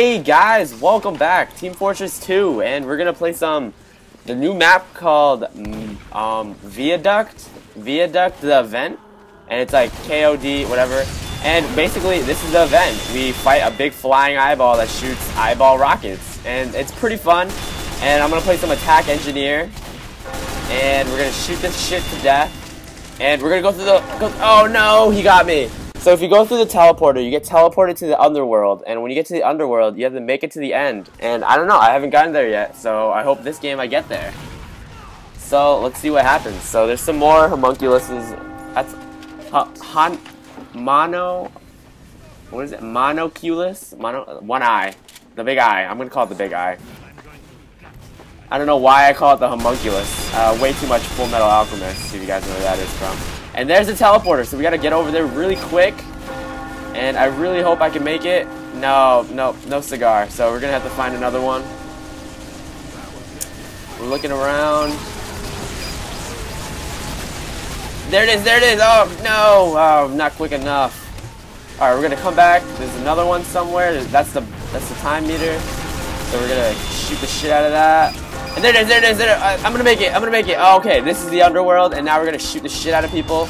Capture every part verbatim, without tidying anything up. Hey guys, welcome back, Team Fortress two, and we're gonna play some the new map called um, Viaduct, Viaduct the event, and it's like K O D whatever. And basically, this is the event. We fight a big flying eyeball that shoots eyeball rockets, and it's pretty fun. And I'm gonna play some attack engineer, and we're gonna shoot this shit to death. And we're gonna go through the. Go, oh no, he got me. So if you go through the teleporter, you get teleported to the underworld, and when you get to the underworld, you have to make it to the end. And I don't know, I haven't gotten there yet, so I hope this game I get there. So let's see what happens. So there's some more homunculuses. That's uh, hon, mono. What is it? Monoculus. Mono. One eye. The big eye. I'm gonna call it the big eye. I don't know why I call it the homunculus. Uh, way too much Full Metal Alchemist. If you guys know where that is from. And there's a teleporter, so we gotta get over there really quick. And I really hope I can make it. No, no, no cigar. So we're gonna have to find another one. We're looking around. There it is, there it is. Oh, no. Oh, not quick enough. All right, we're gonna come back. There's another one somewhere. That's the that's the time meter. So we're gonna shoot the shit out of that. And there it is, there it is, there it is. I'm gonna make it, I'm gonna make it. Oh, okay, this is the underworld, and now we're gonna shoot the shit out of people.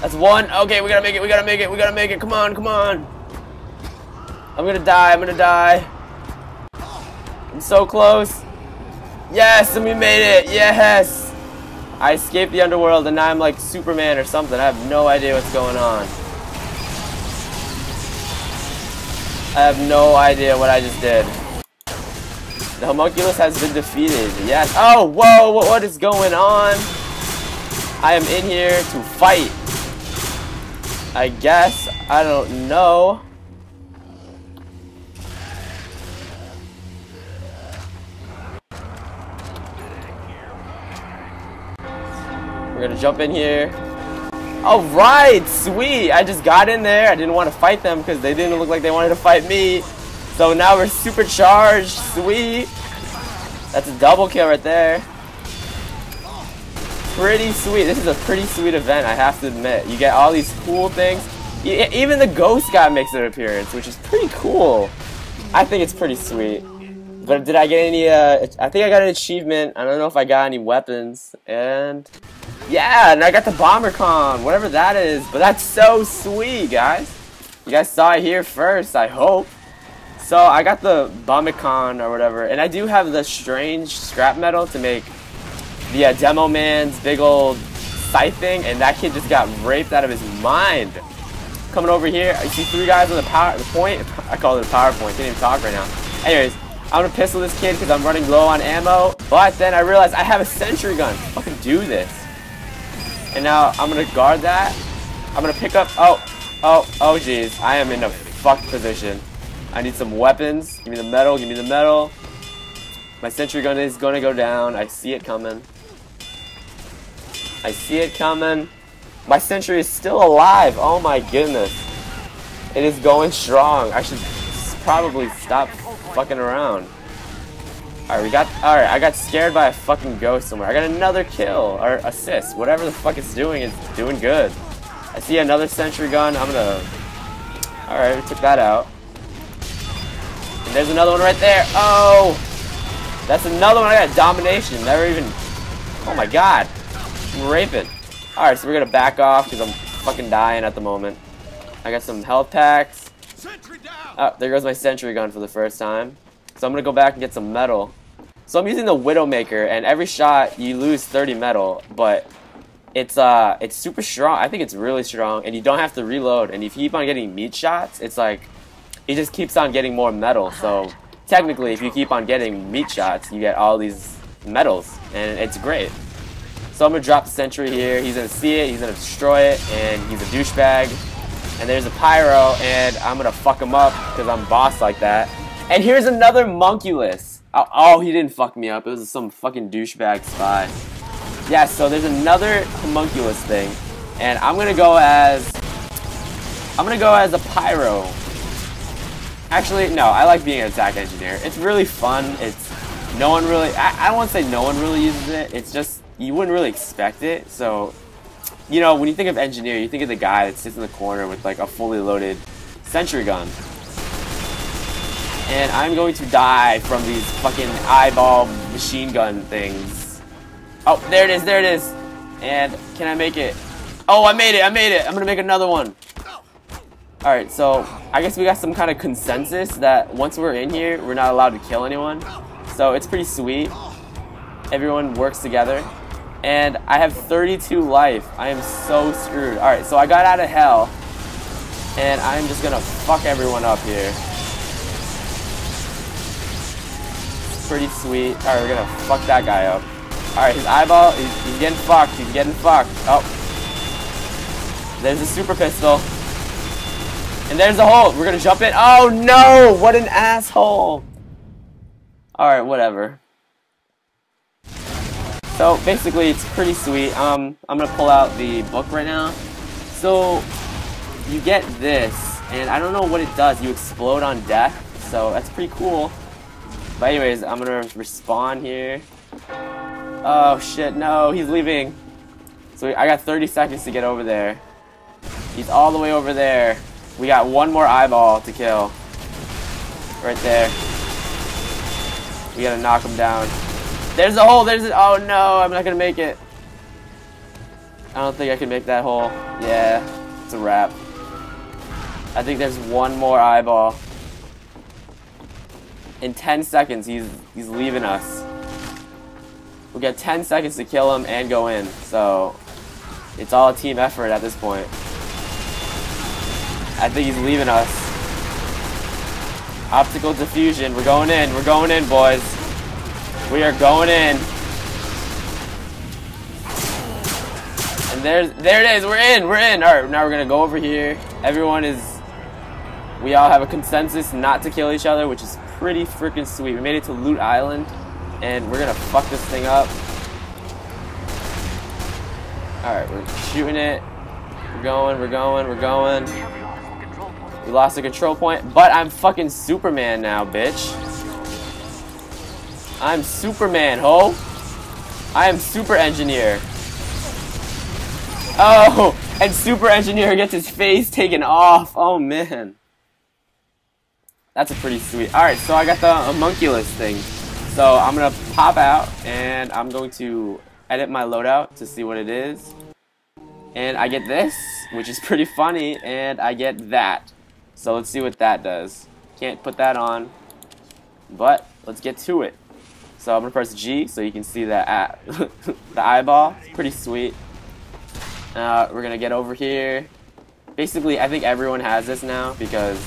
That's one. Okay, we gotta make it, we gotta make it, we gotta make it. Come on, come on. I'm gonna die, I'm gonna die. I'm so close. Yes, and we made it, yes. I escaped the underworld, and now I'm like Superman or something. I have no idea what's going on. I have no idea what I just did. The homunculus has been defeated, yes. Oh, whoa, what is going on? I am in here to fight. I guess, I don't know. We're gonna jump in here. All right, sweet. I just got in there. I didn't want to fight them because they didn't look like they wanted to fight me. So now we're supercharged, sweet. That's a double kill right there. Pretty sweet. This is a pretty sweet event, I have to admit. You get all these cool things. Even the ghost guy makes an appearance, which is pretty cool. I think it's pretty sweet. But did I get any, uh, I think I got an achievement. I don't know if I got any weapons. And yeah, and I got the BomberCon, whatever that is. But that's so sweet, guys. You guys saw it here first, I hope. So I got the BomberCon or whatever, and I do have the strange scrap metal to make the uh, Demo Man's big old scythe thing, and that kid just got raped out of his mind. Coming over here, I see three guys with a power the point. I call it a PowerPoint. Can't even talk right now. Anyways, I'm gonna pistol this kid because I'm running low on ammo. But then I realized I have a sentry gun. Fucking do this. And now I'm gonna guard that. I'm gonna pick up. Oh, oh, oh, jeez. I am in a fucked position. I need some weapons. Give me the metal, give me the metal. My sentry gun is gonna go down. I see it coming. I see it coming. My sentry is still alive. Oh my goodness. It is going strong. I should probably stop fucking around. Alright, we got. Alright, I got scared by a fucking ghost somewhere. I got another kill or assist. Whatever the fuck it's doing, it's doing good. I see another sentry gun. I'm gonna. Alright, we took that out. There's another one right there. Oh! That's another one. I got domination. Never even... Oh my god. I'm raping. Alright, so we're gonna back off because I'm fucking dying at the moment. I got some health packs. Oh, there goes my sentry gun for the first time. So I'm gonna go back and get some metal. So I'm using the Widowmaker, and every shot you lose thirty metal, but it's uh, it's super strong. I think it's really strong, and you don't have to reload, and if you keep on getting meat shots, it's like... He just keeps on getting more metal, so technically if you keep on getting meat shots, you get all these metals, and it's great. So I'm going to drop sentry here, he's going to see it, he's going to destroy it, and he's a douchebag. And there's a pyro, and I'm going to fuck him up, because I'm boss like that. And here's another homunculus. Oh, oh, he didn't fuck me up, it was some fucking douchebag spy. Yeah, so there's another homunculus thing, and I'm going to go as... I'm going to go as a pyro. Actually, no, I like being an attack engineer. It's really fun. It's no one really, I, I don't want to say no one really uses it. It's just, you wouldn't really expect it. So, you know, when you think of engineer, you think of the guy that sits in the corner with like a fully loaded sentry gun. And I'm going to die from these fucking eyeball machine gun things. Oh, there it is, there it is. And can I make it? Oh, I made it, I made it. I'm gonna make another one. Alright, so I guess we got some kind of consensus that once we're in here, we're not allowed to kill anyone. So it's pretty sweet. Everyone works together. And I have thirty-two life. I am so screwed. Alright, so I got out of hell. And I'm just gonna fuck everyone up here. Pretty sweet. Alright, we're gonna fuck that guy up. Alright, his eyeball, he's, he's getting fucked. He's getting fucked. Oh. There's a super pistol. And there's the hole. We're gonna jump in. Oh no! What an asshole! Alright, whatever. So, basically, it's pretty sweet. Um, I'm gonna pull out the book right now. So, you get this. And I don't know what it does. You explode on death. So, that's pretty cool. But anyways, I'm gonna respawn here. Oh shit, no, he's leaving. So I got thirty seconds to get over there. He's all the way over there. We got one more eyeball to kill. Right there. We gotta knock him down. There's a hole, there's a- oh no, I'm not gonna make it. I don't think I can make that hole. Yeah, it's a wrap. I think there's one more eyeball. In ten seconds, he's he's leaving us. We got ten seconds to kill him and go in, so it's all a team effort at this point. I think he's leaving us. Optical diffusion, we're going in, we're going in, boys. We are going in. And there's there it is, we're in, we're in. All right, now we're gonna go over here. Everyone is, we all have a consensus not to kill each other, which is pretty freaking sweet. We made it to Loot Island, and we're gonna fuck this thing up. Alright, we're shooting it. We're going, we're going, we're going. We lost the control point, but I'm fucking Superman now, bitch. I'm Superman, ho. I am Super Engineer. Oh, and Super Engineer gets his face taken off. Oh, man. That's a pretty sweet. Alright, so I got the Monoculus thing. So I'm going to pop out and I'm going to edit my loadout to see what it is. And I get this, which is pretty funny, and I get that. So let's see what that does. Can't put that on, but let's get to it. So I'm going to press G so you can see the, uh, the eyeball. It's pretty sweet. Uh, we're going to get over here. Basically, I think everyone has this now because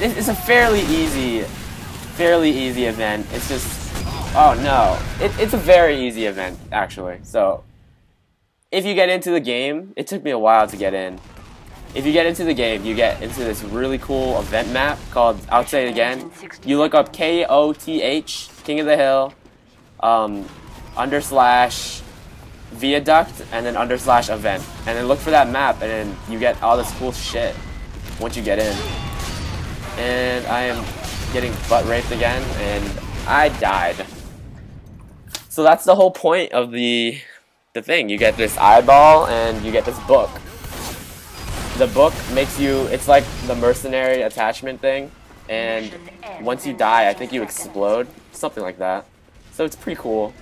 it's a fairly easy, fairly easy event. It's just, oh no, it, it's a very easy event actually. So, if you get into the game, it took me a while to get in. If you get into the game, you get into this really cool event map called. I'll say it again. You look up K O T H, King of the Hill, um, under slash Viaduct, and then under slash event, and then look for that map, and then you get all this cool shit once you get in. And I am getting butt raped again, and I died. So that's the whole point of the the thing. You get this eyeball, and you get this book. The book makes you, it's like the mercenary attachment thing, and once you die, I think you explode, something like that. So it's pretty cool.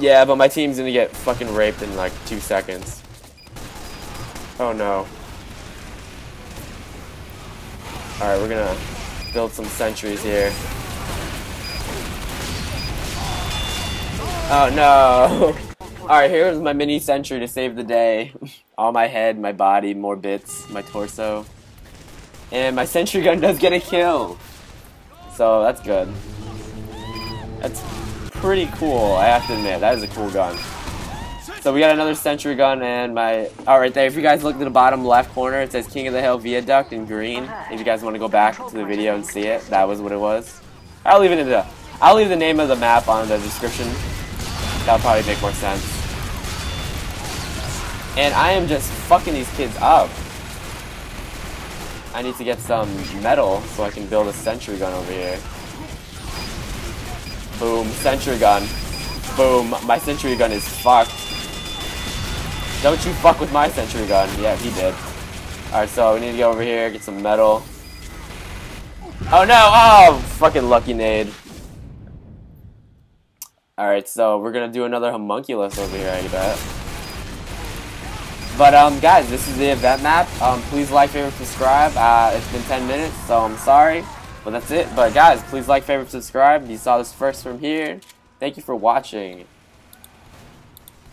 Yeah, but my team's gonna get fucking raped in like two seconds. Oh no. Alright, we're gonna build some sentries here. Oh no! Alright, here's my mini sentry to save the day. All my head, my body, more bits, my torso. And my sentry gun does get a kill! So, that's good. That's pretty cool, I have to admit. That is a cool gun. So we got another sentry gun and my... Oh, right there. If you guys look to the bottom left corner, it says King of the Hill Viaduct in green. If you guys want to go back to the video and see it, that was what it was. I'll leave it in the... I'll leave the name of the map on the description. That'll probably make more sense. And I am just fucking these kids up. I need to get some metal so I can build a sentry gun over here. Boom. Sentry gun. Boom. My sentry gun is fucked. Don't you fuck with my sentry gun. Yeah, he did. Alright, so we need to go over here, get some metal. Oh no! Oh, fucking lucky nade. Alright, so we're gonna do another homunculus over here, I bet. But, um, guys, this is the event map. Um, please like, favorite, subscribe. Uh, it's been ten minutes, so I'm sorry. But that's it. But, guys, please like, favorite, subscribe. You saw this first from here. Thank you for watching.